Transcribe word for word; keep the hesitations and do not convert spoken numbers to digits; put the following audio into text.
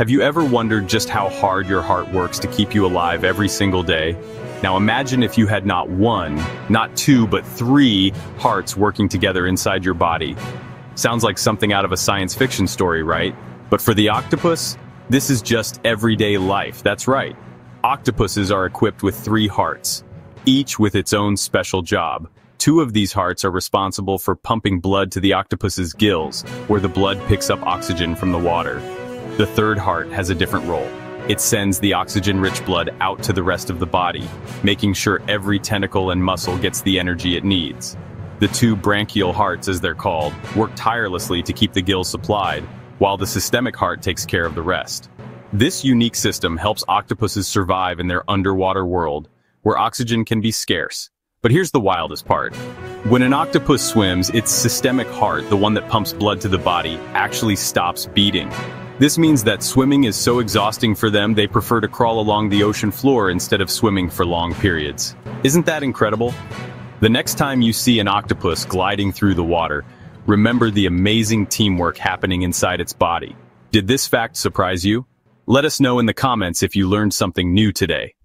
Have you ever wondered just how hard your heart works to keep you alive every single day? Now imagine if you had not one, not two, but three hearts working together inside your body. Sounds like something out of a science fiction story, right? But for the octopus, this is just everyday life. That's right. Octopuses are equipped with three hearts, each with its own special job. Two of these hearts are responsible for pumping blood to the octopus's gills, where the blood picks up oxygen from the water. The third heart has a different role. It sends the oxygen-rich blood out to the rest of the body, making sure every tentacle and muscle gets the energy it needs. The two branchial hearts, as they're called, work tirelessly to keep the gills supplied, while the systemic heart takes care of the rest. This unique system helps octopuses survive in their underwater world, where oxygen can be scarce. But here's the wildest part. When an octopus swims, its systemic heart, the one that pumps blood to the body, actually stops beating. This means that swimming is so exhausting for them they prefer to crawl along the ocean floor instead of swimming for long periods. Isn't that incredible? The next time you see an octopus gliding through the water, remember the amazing teamwork happening inside its body. Did this fact surprise you? Let us know in the comments if you learned something new today.